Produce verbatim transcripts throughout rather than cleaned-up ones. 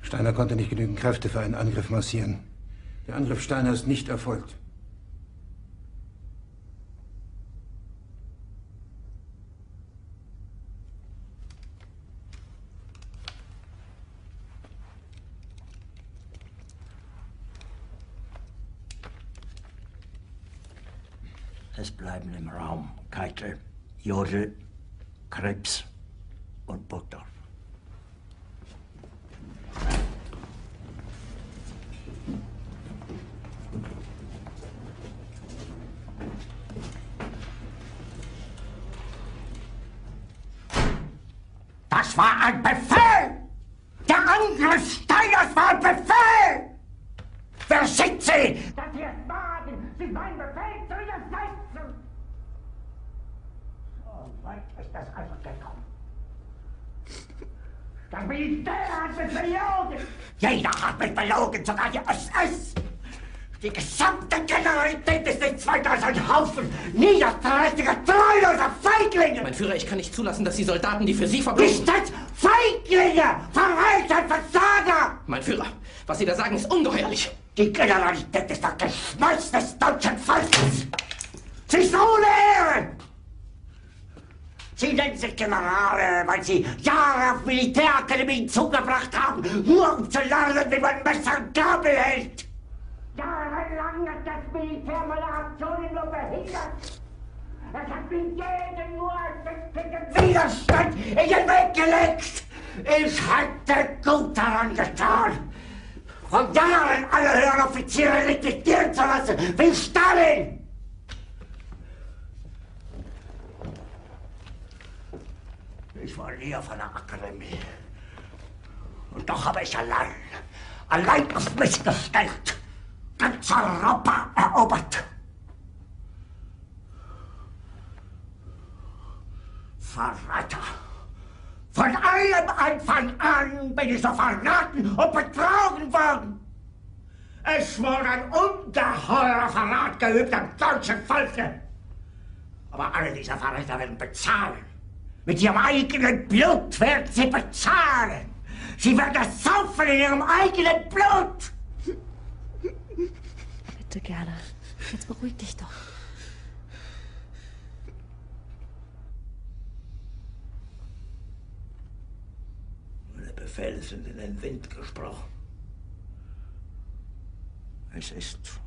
Steiner konnte nicht genügend Kräfte für einen Angriff massieren. Der Angriff Steiner ist nicht erfolgt. Es bleiben im Raum Keitel, Jodl, Krebs und Burgdorf. Das war ein Befehl! Der Angriff Steiners war ein Befehl! Wer schickt sie? Dass wir es wagen, sie mein Befehl zu widersetzen! So weit ist das also gekommen. Das Militär hat mich belogen. Jeder hat mich belogen, sogar die S S. Die gesamte Generalität ist nichts weiter als ein Haufen niederträchtiger, treuloser Feiglinge. Mein Führer, ich kann nicht zulassen, dass die Soldaten, die für Sie verbringen... Nicht als Feiglinge, Verräter, Versager! Mein Führer, was Sie da sagen, ist ungeheuerlich. Die Generalität ist das Geschmeiß des deutschen Volkes. Sie ist ohne Ehre. Sie nennen sich Generale, weil sie Jahre auf Militärakademien zugebracht haben, nur um zu lernen, wie man Messer und Gabel hält. Jahrelang hat das Militär meine Aktionen nur behindert. Es hat mir jeden nur einen Widerstand in den Weg gelegt. Ich hätte gut daran getan, von Jahren alle höheren Offiziere liquidieren zu lassen, wie Stalin. Ich war nie auf einer Akademie. Und doch habe ich allein, allein auf mich gestellt, ganz Europa erobert. Verräter! Von allem Anfang an bin ich so verraten und betrogen worden. Es wurde ein ungeheurer Verrat geübt am deutschen Volke. Aber alle diese Verräter werden bezahlen. Mit ihrem eigenen Blut werden sie bezahlen. Sie werden es saufen in ihrem eigenen Blut. Bitte gerne. Jetzt beruhig dich doch. Meine Befehle sind in den Wind gesprochen. Es ist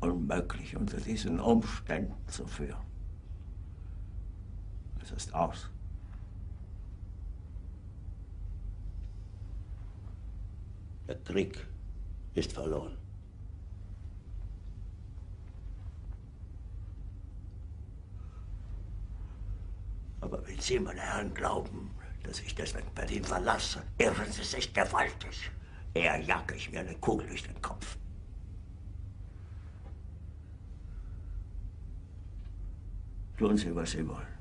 unmöglich, unter diesen Umständen zu führen. Es ist aus. Der Krieg ist verloren. Aber wenn Sie, meine Herren, glauben, dass ich deswegen Berlin verlasse, irren Sie sich gewaltig. Eher jag ich mir eine Kugel durch den Kopf. Tun Sie, was Sie wollen.